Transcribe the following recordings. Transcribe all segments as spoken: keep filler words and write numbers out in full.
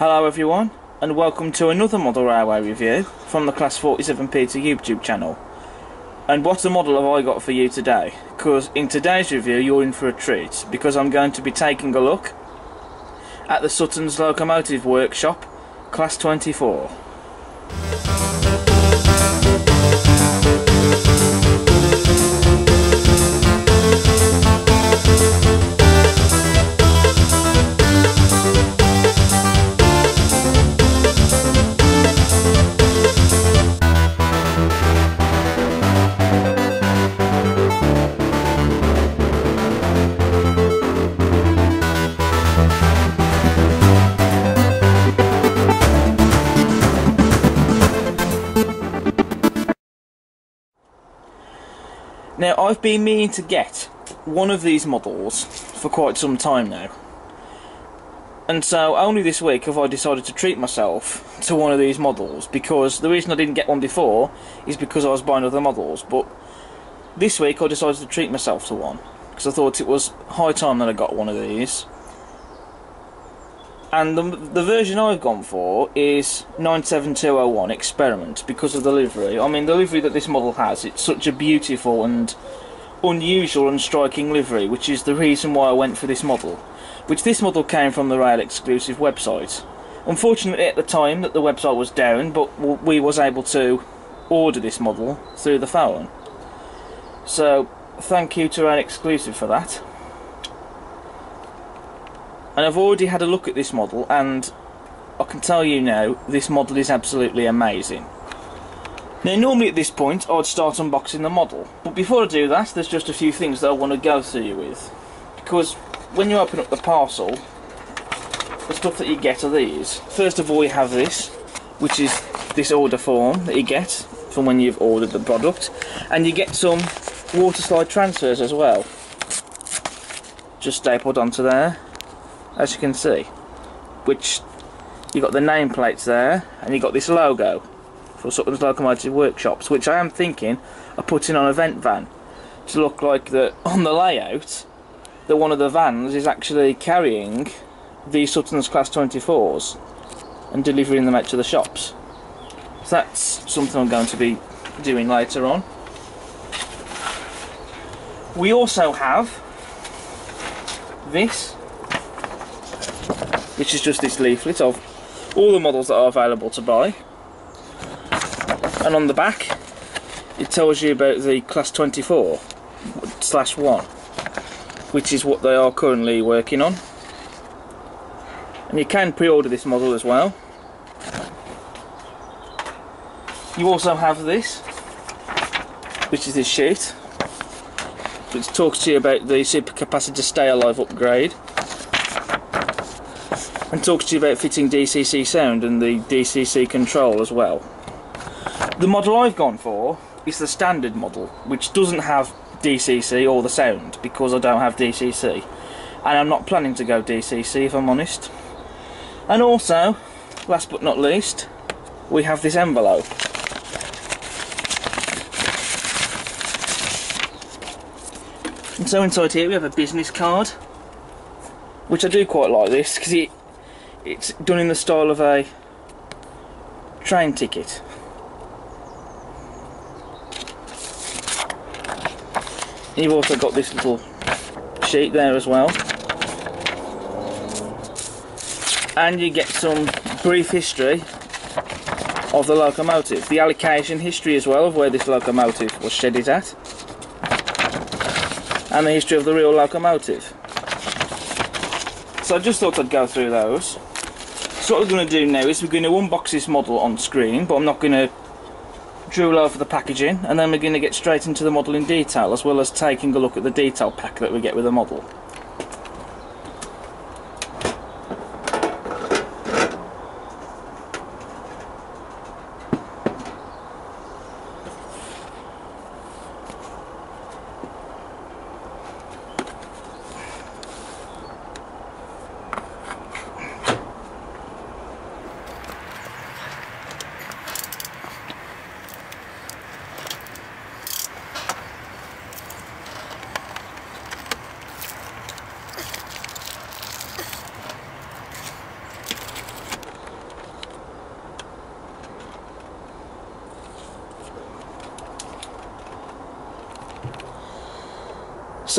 Hello everyone, and welcome to another model railway review from the Class forty-seven Peter YouTube channel. And what a model have I got for you today, because in today's review you're in for a treat, because I'm going to be taking a look at the Sutton's Locomotive Workshop Class twenty-four. Now, I've been meaning to get one of these models for quite some time now, and so only this week have I decided to treat myself to one of these models, because the reason I didn't get one before is because I was buying other models, but this week I decided to treat myself to one because I thought it was high time that I got one of these. And the, the version I've gone for is nine seven two oh one Experiment, because of the livery. I mean, the livery that this model has, it's such a beautiful and unusual and striking livery, which is the reason why I went for this model. Which this model came from the Rail Exclusive website. Unfortunately, at the time that the website was down, but we was able to order this model through the phone. So, thank you to Rail Exclusive for that. And I've already had a look at this model, and I can tell you now, this model is absolutely amazing. Now, normally at this point I'd start unboxing the model, but before I do that, there's just a few things that I want to go through you with, because when you open up the parcel, the stuff that you get are these. First of all, you have this, which is this order form that you get from when you've ordered the product, and you get some water slide transfers as well, just stapled onto there, as you can see, which you got the nameplates there, and you got this logo for Sutton's Locomotive Workshops, which I am thinking of putting on a vent van to look like that on the layout that one of the vans is actually carrying the Sutton's Class twenty-fours and delivering them out to the shops. So that's something I'm going to be doing later on. We also have this, which is just this leaflet of all the models that are available to buy. And on the back, it tells you about the Class twenty-four slash one, which is what they are currently working on. And you can pre-order this model as well. You also have this, which is this sheet, which talks to you about the supercapacitor stay alive upgrade, and talks to you about fitting D C C sound and the D C C control as well. The model I've gone for is the standard model, which doesn't have D C C or the sound, because I don't have D C C, and I'm not planning to go D C C if I'm honest. And also, last but not least, we have this envelope, and so inside here we have a business card, which I do quite like this, because it It's done in the style of a train ticket. You've also got this little sheet there as well. And you get some brief history of the locomotive. The allocation history as well of where this locomotive was shedded at. And the history of the real locomotive. So I just thought I'd go through those. So what we're going to do now is we're going to unbox this model on screen, but I'm not going to drool over the packaging, and then we're going to get straight into the model in detail, as well as taking a look at the detail pack that we get with the model.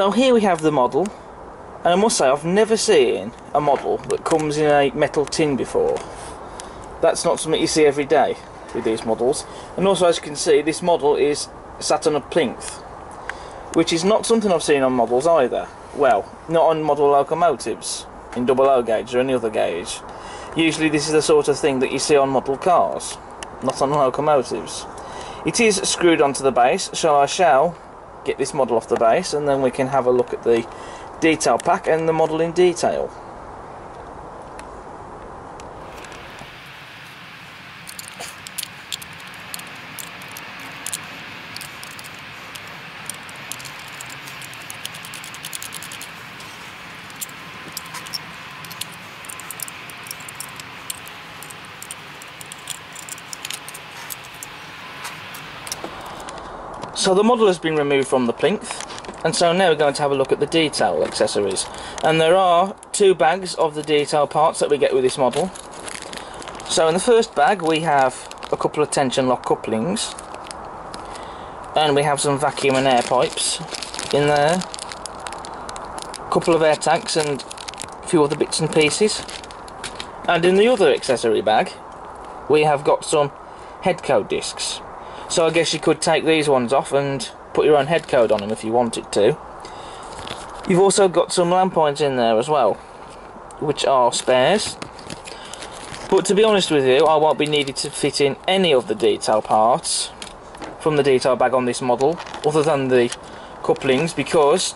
So here we have the model, and I must say I've never seen a model that comes in a metal tin before. That's not something you see every day with these models. And also, as you can see, this model is sat on a plinth, which is not something I've seen on models either. Well, not on model locomotives in double O gauge or any other gauge. Usually this is the sort of thing that you see on model cars, not on locomotives. It is screwed onto the base, so I shall get this model off the base and then we can have a look at the detail pack and the model in detail. So the model has been removed from the plinth, and so now we're going to have a look at the detail accessories. And there are two bags of the detail parts that we get with this model. So in the first bag we have a couple of tension lock couplings, and we have some vacuum and air pipes in there, a couple of air tanks and a few other bits and pieces. And in the other accessory bag we have got some head code discs. So I guess you could take these ones off and put your own head code on them if you wanted to. You've also got some lamp points in there as well, which are spares. But to be honest with you, I won't be needed to fit in any of the detail parts from the detail bag on this model, other than the couplings, because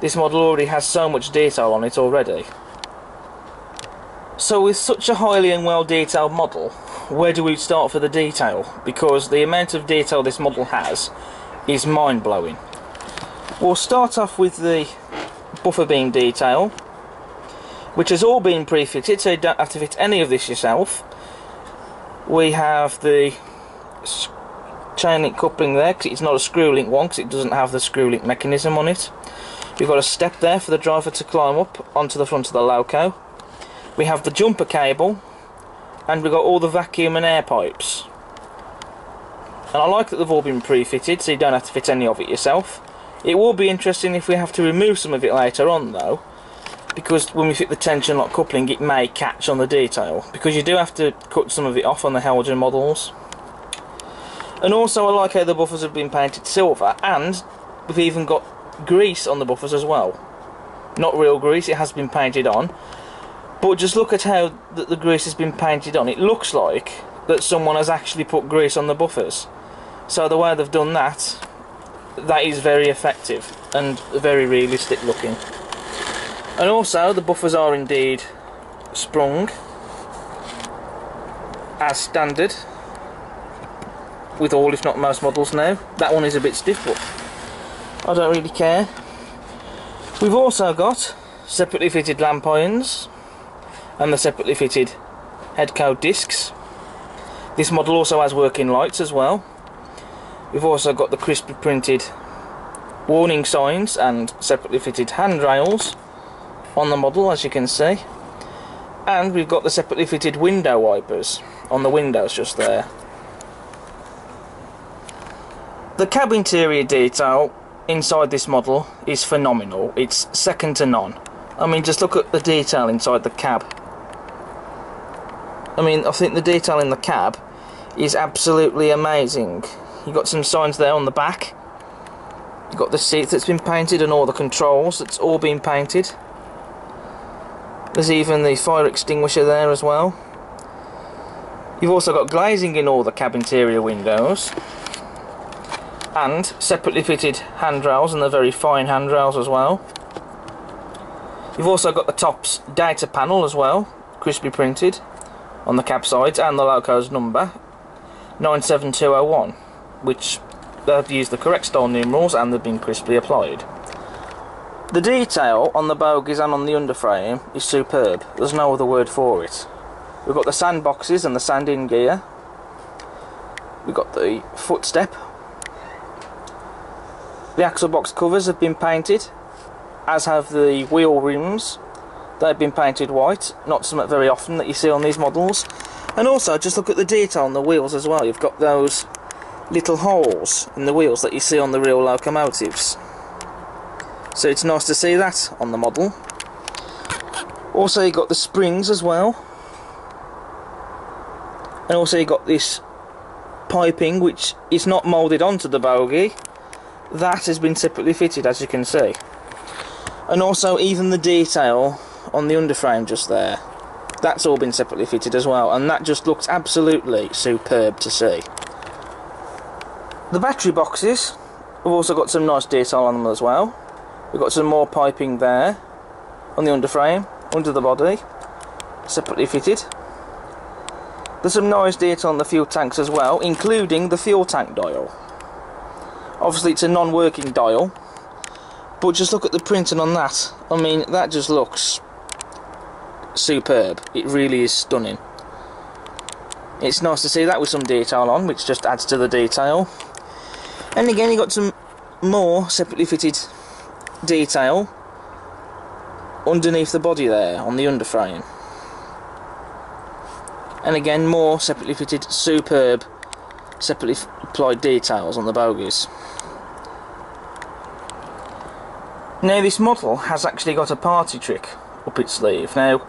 this model already has so much detail on it already. So with such a highly and well detailed model, where do we start for the detail? Because the amount of detail this model has is mind-blowing. We'll start off with the buffer beam detail, which has all been pre-fitted, so you don't have to fit any of this yourself. We have the chain link coupling there, because it's not a screw link one, because it doesn't have the screw link mechanism on it. We've got a step there for the driver to climb up onto the front of the loco. We have the jumper cable, and we've got all the vacuum and air pipes. And I like that they've all been pre-fitted, so you don't have to fit any of it yourself. It will be interesting if we have to remove some of it later on though, because when we fit the tension lock coupling it may catch on the detail, because you do have to cut some of it off on the Heljan models. And also I like how the buffers have been painted silver, and we've even got grease on the buffers as well. Not real grease, it has been painted on. But just look at how the, the grease has been painted on. It looks like that someone has actually put grease on the buffers. So the way they've done that, that is very effective and very realistic looking. And also the buffers are indeed sprung as standard with all, if not most, models now. That one is a bit stiff, but I don't really care. We've also got separately fitted lamp irons and the separately fitted head code discs. This model also has working lights as well. We've also got the crisply printed warning signs and separately fitted handrails on the model, as you can see. And we've got the separately fitted window wipers on the windows just there. The cab interior detail inside this model is phenomenal. It's second to none. I mean, just look at the detail inside the cab. I mean, I think the detail in the cab is absolutely amazing. You've got some signs there on the back. You've got the seat that's been painted and all the controls that's all been painted. There's even the fire extinguisher there as well. You've also got glazing in all the cab interior windows. And separately fitted handrails, and they're very fine handrails as well. You've also got the top's data panel as well, crisply printed on the cab sides, and the loco's number nine seven two oh one, which they've used the correct style numerals and they've been crisply applied. The detail on the bogies and on the underframe is superb, there's no other word for it. We've got the sandboxes and the sand in gear, we've got the footstep, the axle box covers have been painted, as have the wheel rims. They've been painted white, not something very often that you see on these models. And also just look at the detail on the wheels as well, you've got those little holes in the wheels that you see on the real locomotives. So it's nice to see that on the model. Also you got the springs as well, and also you got this piping which is not moulded onto the bogie. That has been separately fitted, as you can see. And also even the detail on the underframe just there, that's all been separately fitted as well, and that just looks absolutely superb to see. The battery boxes, we've also got some nice detail on them as well. We've got some more piping there on the underframe, under the body, separately fitted. There's some nice detail on the fuel tanks as well, including the fuel tank dial. Obviously it's a non-working dial, but just look at the printing on that. I mean, that just looks superb. It really is stunning. It's nice to see that with some detail on, which just adds to the detail. And again you got some more separately fitted detail underneath the body there on the underframe, and again more separately fitted, superb separately applied details on the bogies. Now this model has actually got a party trick up its sleeve. Now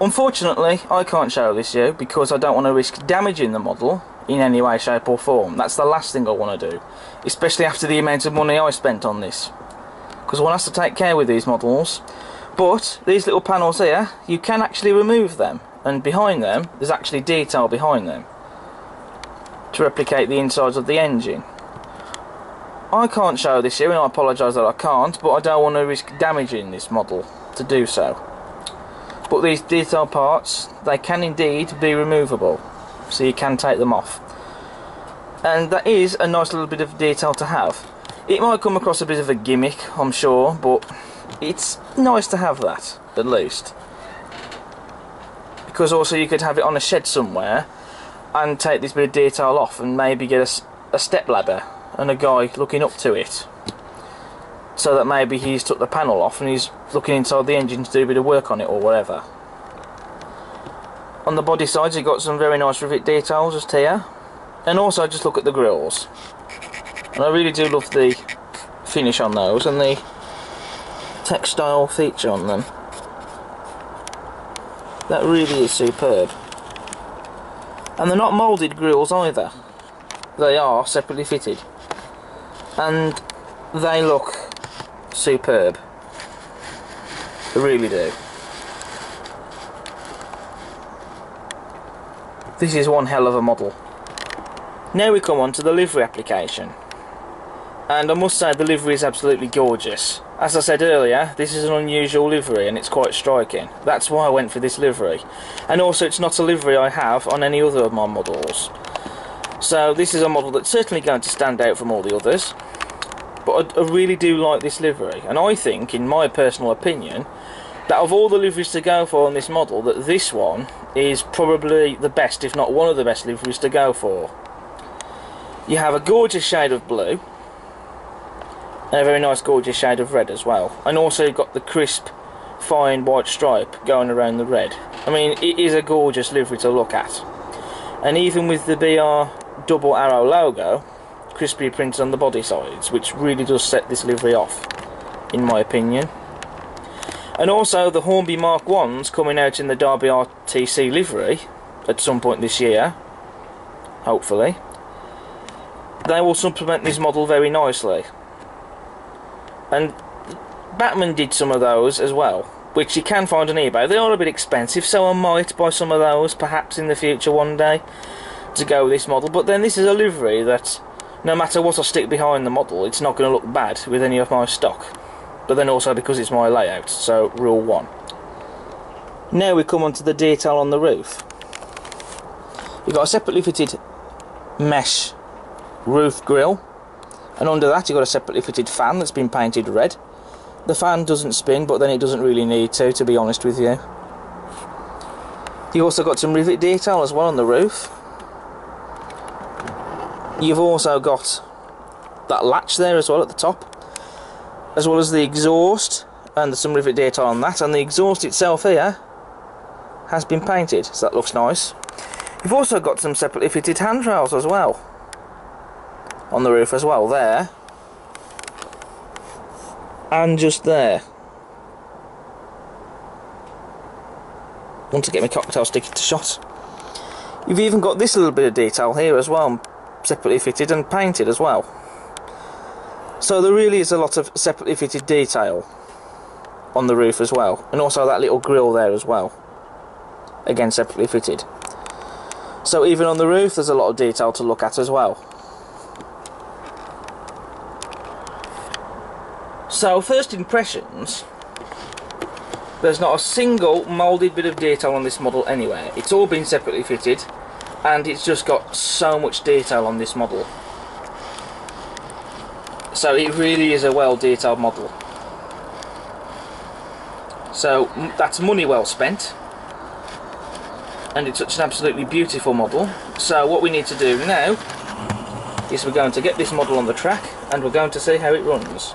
unfortunately I can't show this to you because I don't want to risk damaging the model in any way, shape or form. That's the last thing I want to do, especially after the amount of money I spent on this, because one has to take care with these models. But these little panels here, you can actually remove them, and behind them there's actually detail behind them to replicate the insides of the engine. I can't show this here, and I apologise that I can't, but I don't want to risk damaging this model to do so. But these detail parts, they can indeed be removable, so you can take them off, and that is a nice little bit of detail to have. It might come across a bit of a gimmick, I'm sure, but it's nice to have that at least, because also you could have it on a shed somewhere and take this bit of detail off and maybe get a, a step ladder and a guy looking up to it, so that maybe he's took the panel off and he's looking inside the engine to do a bit of work on it or whatever. On the body sides you've got some very nice rivet details just here, and also just look at the grills, and I really do love the finish on those and the textile feature on them. That really is superb. And they're not moulded grills either, they are separately fitted, and they look superb, they really do. This is one hell of a model. Now we come on to the livery application, and I must say the livery is absolutely gorgeous. As I said earlier, this is an unusual livery and it's quite striking. That's why I went for this livery, and also it's not a livery I have on any other of my models, so this is a model that's certainly going to stand out from all the others. But I, I really do like this livery, and I think, in my personal opinion, that of all the liveries to go for on this model, that this one is probably the best, if not one of the best liveries to go for. You have a gorgeous shade of blue, and a very nice gorgeous shade of red as well, and also you've got the crisp fine white stripe going around the red. I mean, it is a gorgeous livery to look at, and even with the B R Double Arrow logo crisply printed on the body sides, which really does set this livery off in my opinion. And also the Hornby Mark one's coming out in the Derby R T C livery at some point this year, hopefully. They will supplement this model very nicely. And Bachmann did some of those as well, which you can find on eBay. They are a bit expensive, so I might buy some of those perhaps in the future one day to go with this model. But then this is a livery that, no matter what I stick behind the model, it's not going to look bad with any of my stock. But then also because it's my layout, so rule one. Now we come on to the detail on the roof. You've got a separately fitted mesh roof grille, and under that you've got a separately fitted fan that's been painted red. The fan doesn't spin, but then it doesn't really need to, to be honest with you. You've also got some rivet detail as well on the roof. You've also got that latch there as well at the top, as well as the exhaust, and there's some rivet detail on that, and the exhaust itself here has been painted, so that looks nice. You've also got some separately fitted handrails as well on the roof as well there, and just there. Want to get my cocktail stick into shot. You've even got this little bit of detail here as well, separately fitted and painted as well. So there really is a lot of separately fitted detail on the roof as well, and also that little grille there as well, again separately fitted. So even on the roof there's a lot of detail to look at as well. So first impressions, there's not a single moulded bit of detail on this model anywhere. It's all been separately fitted, and it's just got so much detail on this model. So it really is a well detailed model. So that's money well spent, and it's such an absolutely beautiful model. So what we need to do now is we're going to get this model on the track and we're going to see how it runs.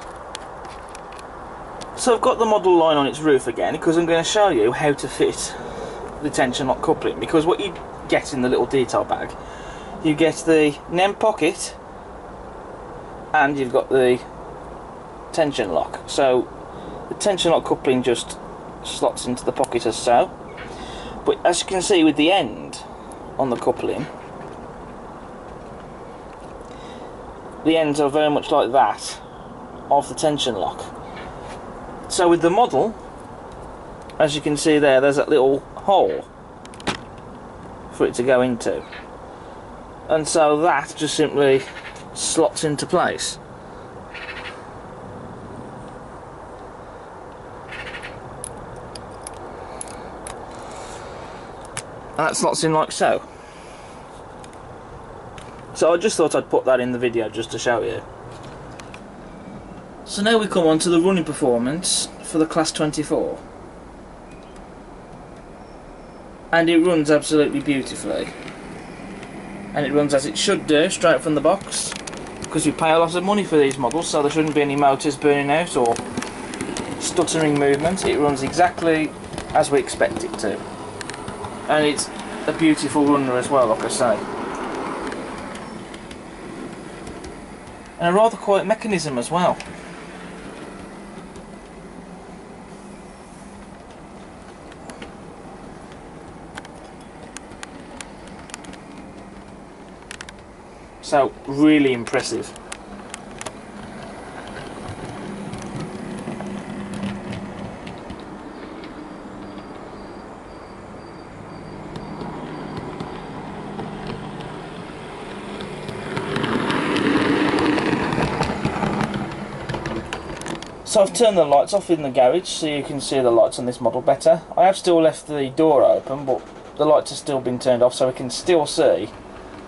So I've got the model lying on its roof again, because I'm going to show you how to fit the tension lock coupling, because what you get in the little detail bag, you get the N E M pocket and you've got the tension lock. So the tension lock coupling just slots into the pocket as so, but as you can see with the end on the coupling, the ends are very much like that of the tension lock. So with the model, as you can see there, there's that little hole for it to go into, and so that just simply slots into place. And that slots in like so. So I just thought I'd put that in the video just to show you. So now we come on to the running performance for the Class twenty-four. And it runs absolutely beautifully. And it runs as it should do, straight from the box, because we pay a lot of money for these models, so there shouldn't be any motors burning out or stuttering movement. It runs exactly as we expect it to. And it's a beautiful runner as well, like I say. And a rather quiet mechanism as well. So, really impressive. So I've turned the lights off in the garage so you can see the lights on this model better. I have still left the door open, but the lights have still been turned off so we can still see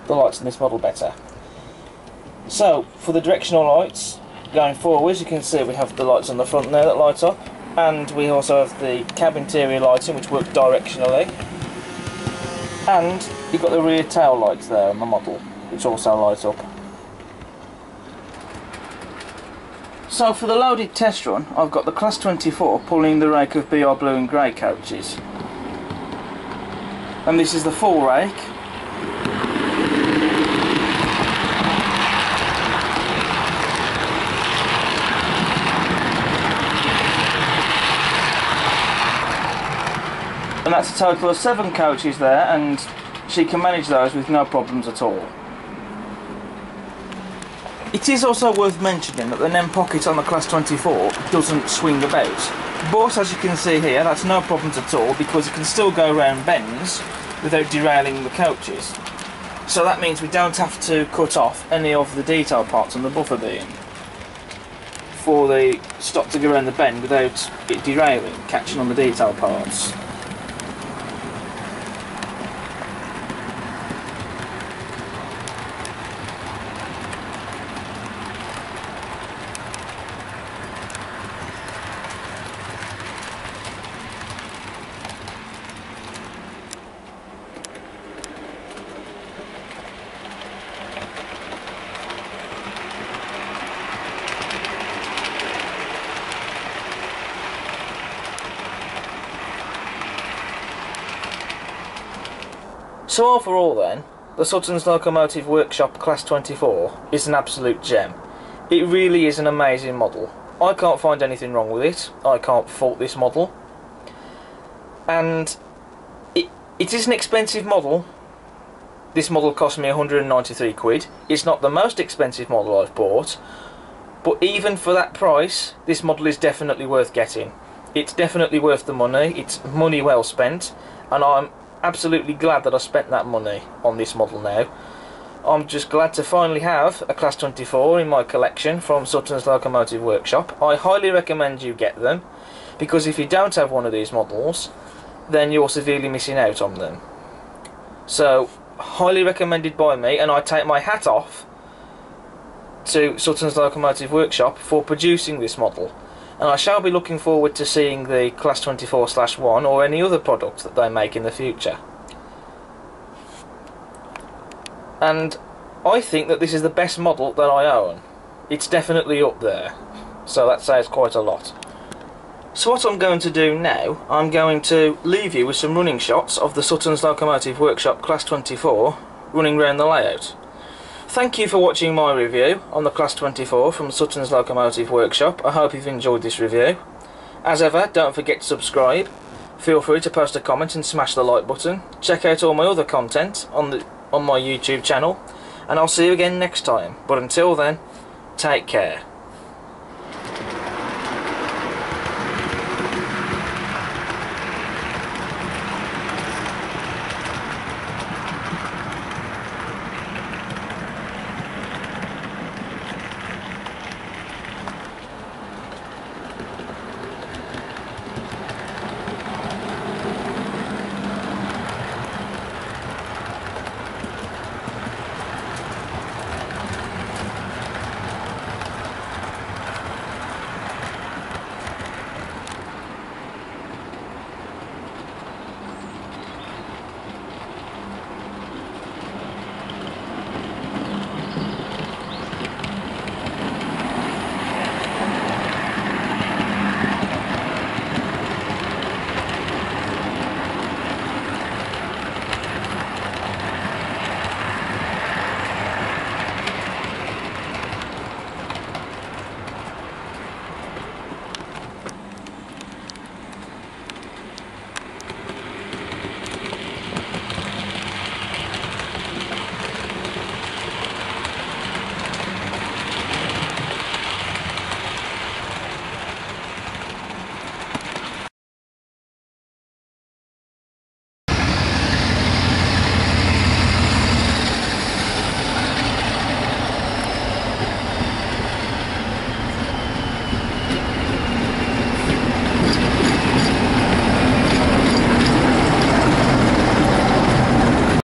the lights on this model better. So, for the directional lights, going forwards, you can see we have the lights on the front there that light up, and we also have the cab interior lighting which works directionally, and you've got the rear tail lights there on the model, which also light up. So for the loaded test run, I've got the Class twenty-four pulling the rake of B R Blue and Grey coaches, and this is the full rake. And that's a total of seven coaches there, and she can manage those with no problems at all. It is also worth mentioning that the N E M pocket on the Class twenty-four doesn't swing about, but as you can see here, that's no problems at all, because it can still go around bends without derailing the coaches. So that means we don't have to cut off any of the detail parts on the buffer beam for the stop to go around the bend without it derailing, catching on the detail parts. So overall then, the Sutton's Locomotive Workshop Class twenty-four is an absolute gem. It really is an amazing model. I can't find anything wrong with it. I can't fault this model. And it, it is an expensive model. This model cost me one hundred ninety-three quid. It's not the most expensive model I've bought, but even for that price, this model is definitely worth getting. It's definitely worth the money. It's money well spent, and I'm absolutely glad that I spent that money on this model now. I'm just glad to finally have a Class twenty-four in my collection from Sutton's Locomotive Workshop. I highly recommend you get them, because if you don't have one of these models, then you're severely missing out on them. So, highly recommended by me, and I take my hat off to Sutton's Locomotive Workshop for producing this model. And I shall be looking forward to seeing the Class twenty-four slash one or any other product that they make in the future. And I think that this is the best model that I own. It's definitely up there, so that says quite a lot. So what I'm going to do now, I'm going to leave you with some running shots of the Sutton's Locomotive Workshop Class twenty-four running around the layout. Thank you for watching my review on the Class twenty-four from Sutton's Locomotive Workshop. I hope you've enjoyed this review. As ever, don't forget to subscribe. Feel free to post a comment and smash the like button. Check out all my other content on the on my YouTube channel, and I'll see you again next time. But until then, take care.